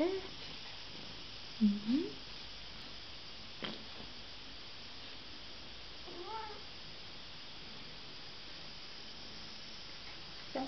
it. Mm-hmm. So.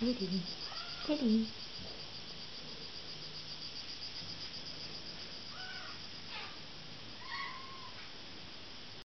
Kitty. Kitty.